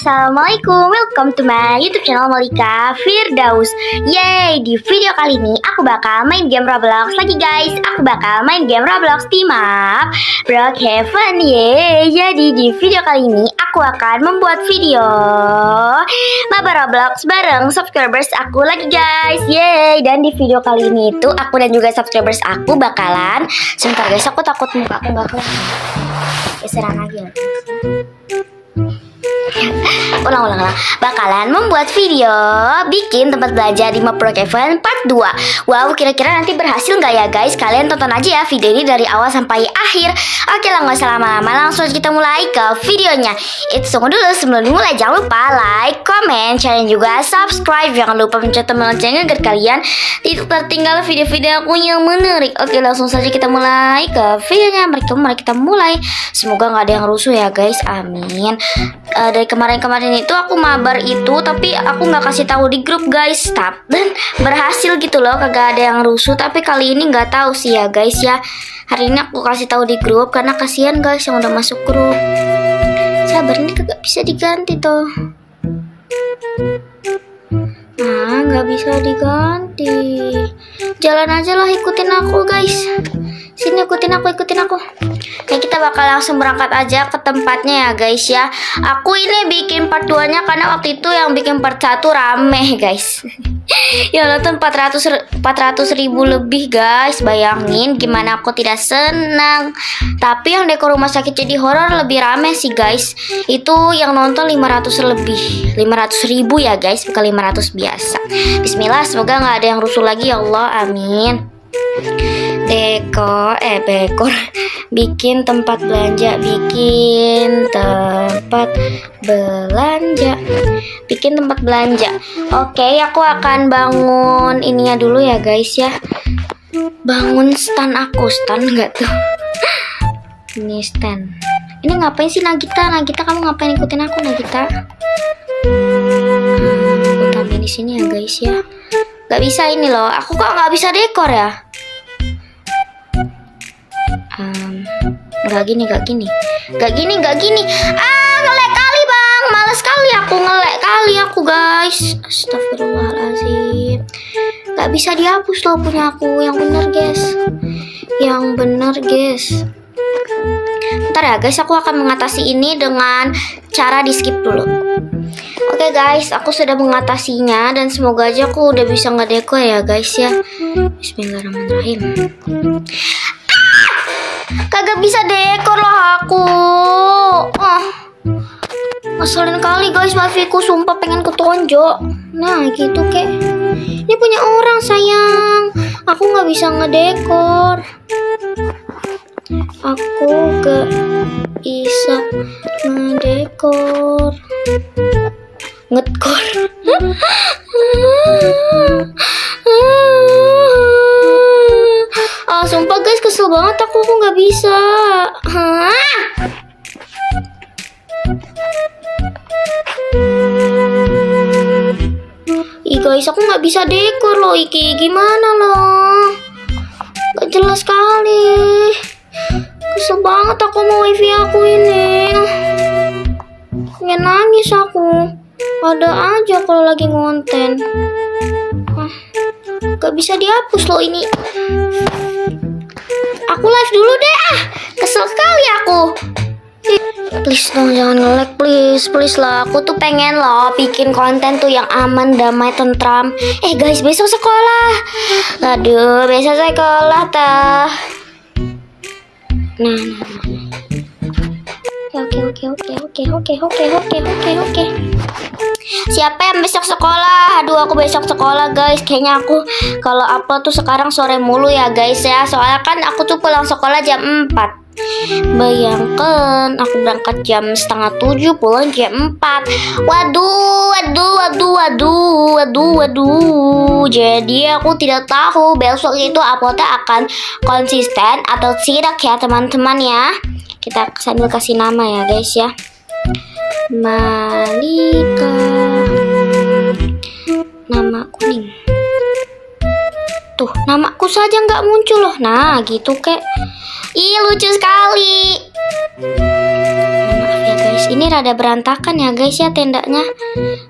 Assalamualaikum, welcome to my YouTube channel Malika Firdaus. Yeay, di video kali ini aku bakal main game Roblox lagi guys. Aku bakal main game Roblox di map Brookhaven. Yeay, jadi di video kali ini aku akan membuat video map Roblox bareng subscribers aku lagi guys. Yeay, dan di video kali ini itu aku dan juga subscribers aku bakalan, sebentar guys, aku takut muka aku gak keluar. Serang aja. Bakalan membuat video bikin tempat belajar di map Brookhaven part 2. Wow, kira-kira nanti berhasil nggak ya guys? Kalian tonton aja ya video ini dari awal sampai akhir. Oke lah, nggak usah lama-lama, langsung kita mulai ke videonya. Itu tunggu dulu, sebelum dimulai jangan lupa like, comment, share, dan juga subscribe. Jangan lupa pencet tombol loncengnya agar kalian tidak tertinggal video-video aku yang menarik. Oke, langsung saja kita mulai ke videonya. Mari kita mulai. Semoga nggak ada yang rusuh ya guys. Amin. Dari kemarin-kemarin itu aku mabar itu, tapi aku nggak kasih tahu di grup guys, dan berhasil gitu loh, kagak ada yang rusuh. Tapi kali ini nggak tahu sih ya guys ya, hari ini aku kasih tahu di grup karena kasihan guys yang udah masuk grup. Sabar, ini kagak bisa diganti tuh. Nah, nggak bisa diganti, jalan aja lah, ikutin aku guys. Sini, ikutin aku. Nah, kita bakal langsung berangkat aja ke tempatnya ya guys ya. Aku ini bikin part 2-nya karena waktu itu yang bikin part 1 rame guys. Ya nonton 400 ribu lebih guys. Bayangin gimana aku tidak senang. Tapi yang dekor rumah sakit jadi horor lebih rame sih guys. Itu yang nonton 500 lebih. 500 ribu ya guys, bukan 500 biasa. Bismillah, semoga nggak ada yang rusuh lagi ya Allah. Amin. Bekor bikin tempat belanja, bikin tempat belanja. Oke, aku akan bangun ininya dulu ya guys ya, bangun stand aku. Stand enggak tuh, ini stand. Ini ngapain sih Nagita, kamu ngapain ikutin aku Nagita? Aku tampil di sini ya guys ya. Gak bisa ini loh, aku kok nggak bisa dekor ya? Gak gini. Ah, ngelek kali bang, males kali aku, ngelek kali aku guys. Astagfirullahaladzim. Gak bisa dihapus loh punya aku, yang bener guys. Bentar ya guys, aku akan mengatasi ini dengan cara di skip dulu. Oke guys, aku sudah mengatasinya dan semoga aja aku udah bisa ngedeko ya guys ya. Bismillahirrahmanirrahim. Kagak bisa dekor loh aku. Ngeselin kali guys wifi ku, sumpah pengen kutonjok. Nah gitu kek, ini punya orang sayang. Aku nggak bisa ngedekor. Aku gak bisa ngedekor. Ngedekor. Ah, sumpah guys, kesel banget aku nggak bisa. Ih guys, aku nggak bisa dekor loh, iki gimana loh? Gak jelas kali. Kesel banget aku mau wifi aku ini. Pengen nangis aku. Ada aja kalau lagi ngonten. Gak bisa dihapus loh ini. Aku live dulu deh, kesel sekali aku. Please dong jangan nge-lag, please lah. Aku tuh pengen loh bikin konten tuh yang aman, damai, tentram. Guys, besok sekolah. Aduh, besok sekolah tah. Nah. Oke. Siapa yang besok sekolah? Aduh, aku besok sekolah guys. Kayaknya aku kalau upload tuh sekarang sore mulu ya guys ya. Soalnya kan aku tuh pulang sekolah jam 4. Bayangkan aku berangkat jam 6:30, pulang jam 4. Waduh. Jadi aku tidak tahu besok itu uploadnya akan konsisten atau tidak ya teman-teman ya. Kita sambil kasih nama ya guys ya. Malika, nama kuning. Tuh, namaku saja nggak muncul loh. Nah, gitu kek. Ih, lucu sekali. Maaf ya guys, ini rada berantakan ya guys ya tendanya.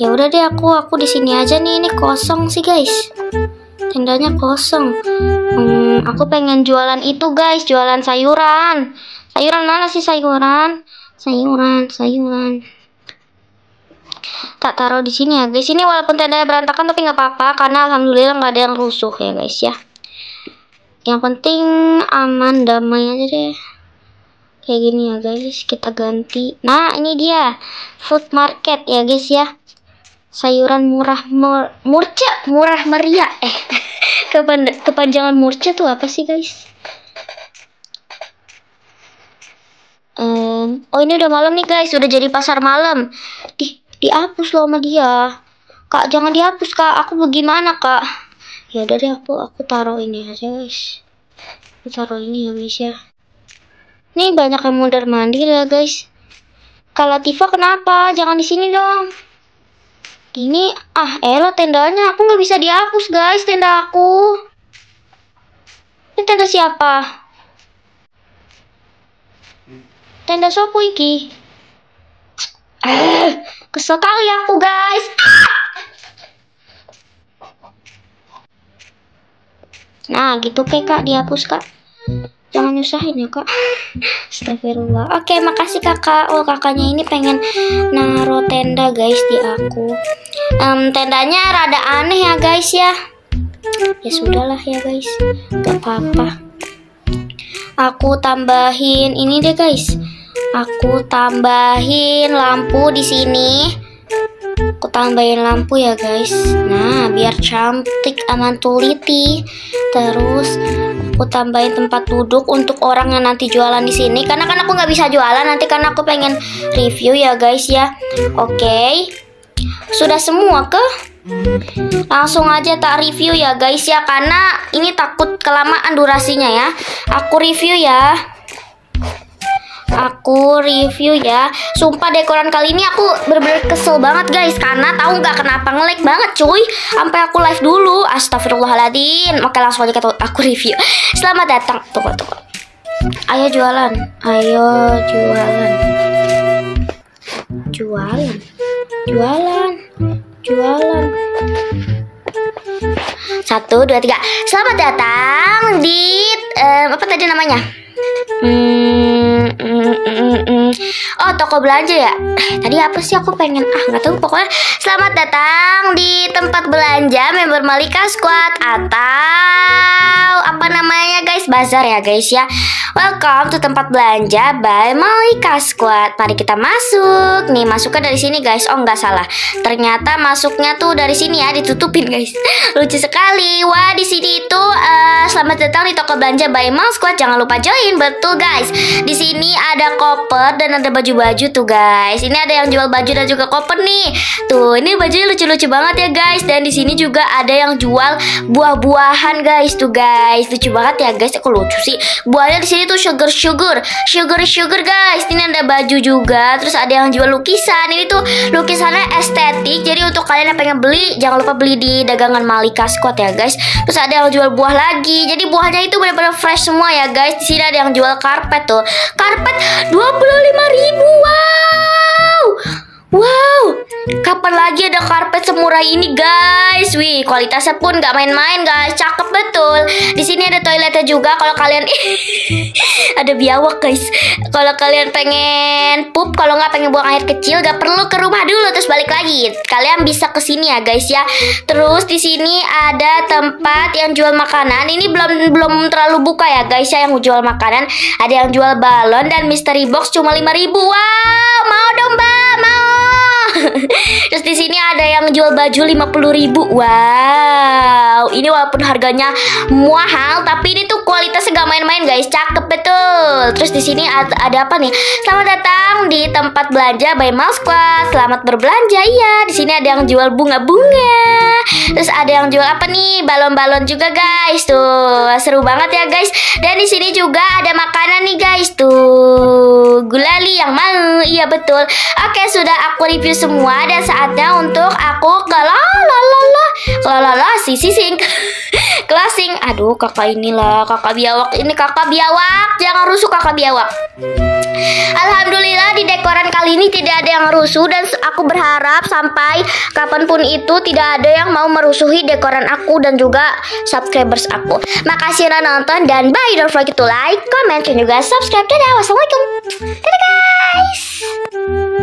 Ya udah deh, aku di sini aja nih. Ini kosong sih guys. Tendanya kosong. Aku pengen jualan itu guys, jualan sayuran. Sayuran mana sih sayuran? Sayuran. Tak taruh di sini ya guys. Ini walaupun tendanya berantakan tapi nggak apa-apa karena alhamdulillah nggak ada yang rusuh ya guys ya. Yang penting aman damai aja deh. Kayak gini ya guys. Kita ganti. Nah ini dia food market ya guys ya. Sayuran murah murca murah meriah. Kepanjangan murca tuh apa sih guys? Oh ini udah malam nih guys, udah jadi pasar malam. Dihapus loh sama dia. Kak jangan dihapus kak, aku bagaimana kak? Ya udah deh aku taruh ini aja guys. Aku taruh ini ya guys ya. Nih banyak yang mondar mandir ya guys. Kak Latifah kenapa? Jangan di sini dong. Gini elah tendanya aku nggak bisa dihapus guys, tenda aku. Ini tenda siapa? Tenda sopo iki? Kesel kali aku guys. Nah gitu kak, dihapus kak. Jangan nyusahin ya kak. Astagfirullah. Oke makasih kakak. Oh kakaknya ini pengen naruh tenda guys di aku. Tendanya rada aneh ya guys ya. Ya sudahlah ya guys, gak apa-apa. Aku tambahin ini deh guys. Aku tambahin lampu di sini. Aku tambahin lampu ya guys. Nah, biar cantik aman tuliti. Terus aku tambahin tempat duduk untuk orang yang nanti jualan di sini. Karena kan aku nggak bisa jualan nanti karena aku pengen review ya guys ya. Oke. Sudah semua kah? Langsung aja tak review ya guys ya karena ini takut kelamaan durasinya ya. Aku review ya. Sumpah dekoran kali ini aku bener-bener kesel banget guys. Karena tahu nggak kenapa nge-lag banget cuy. Sampai aku live dulu. Astagfirullahaladzim. Oke langsung aja aku review. Selamat datang. Tunggu. Ayo jualan. 1, 2, 3. Selamat datang di apa tadi namanya? Oh toko belanja ya. Tadi apa sih aku pengen nggak tahu pokoknya. Selamat datang di tempat belanja member Malika Squad atau apa namanya guys, bazar ya guys ya. Welcome to tempat belanja by Malika Squad. Mari kita masuk. Nih masuknya dari sini guys. Oh nggak salah. Ternyata masuknya tuh dari sini ya, ditutupin guys. Lucu sekali. Wah di sini itu selamat datang di toko belanja by Malika Squad. Jangan lupa join. Betul guys. Di sini ada koper dan ada baju-baju tuh guys. Ini ada yang jual baju dan juga koper nih. Tuh, ini bajunya lucu-lucu banget ya guys. Dan di sini juga ada yang jual buah-buahan guys tuh guys. Lucu banget ya guys. Kok lucu sih? Buahnya di sini tuh sugar guys. Ini ada baju juga. Terus ada yang jual lukisan. Ini tuh lukisannya estetik. Jadi untuk kalian yang pengen beli, jangan lupa beli di dagangan Malika Squad ya guys. Terus ada yang jual buah lagi. Jadi buahnya itu benar-benar fresh semua ya guys. Di sini ada yang jual karpet tuh. Karpet 25.000. Wow. Kapan lagi ada karpet semurah ini, guys? Wih, kualitasnya pun nggak main-main, guys. Cakep betul. Di sini ada toiletnya juga kalau kalian ada biawak, guys. Kalau kalian pengen pup, kalau nggak pengen buang air kecil, nggak perlu ke rumah dulu terus balik lagi. Kalian bisa ke sini ya, guys ya. Terus di sini ada tempat yang jual makanan. Ini belum terlalu buka ya, guys ya, yang jual makanan. Ada yang jual balon dan mystery box cuma 5.000. Wow, mau dong, Mbak. Mau. Terus di sini ada yang jual baju 50.000. Wow, ini walaupun harganya mahal, tapi ini tuh kualitasnya gak main-main, guys. Cakep betul. Terus di sini ada apa nih? Selamat datang di tempat belanja by Malika Squad. Selamat berbelanja. Iya, di sini ada yang jual bunga-bunga. Terus ada yang jual apa nih? Balon-balon juga, guys. Tuh, seru banget ya, guys. Dan di sini juga ada makanan nih, guys. Tuh, gulali yang mau. Iya, betul. Oke, sudah aku review semua dan saatnya untuk aku closing. Aduh, kakak inilah, kakak biawak. Ini kakak biawak, jangan rusuh kakak biawak. Alhamdulillah di dekoran kali ini tidak ada yang rusuh, dan aku berharap sampai kapanpun itu tidak ada yang mau merusuhi dekoran aku dan juga subscribers aku. Makasih udah nonton dan bye. Don't forget to like, comment, dan juga subscribe. Dadah, wassalamualaikum. Dadah guys.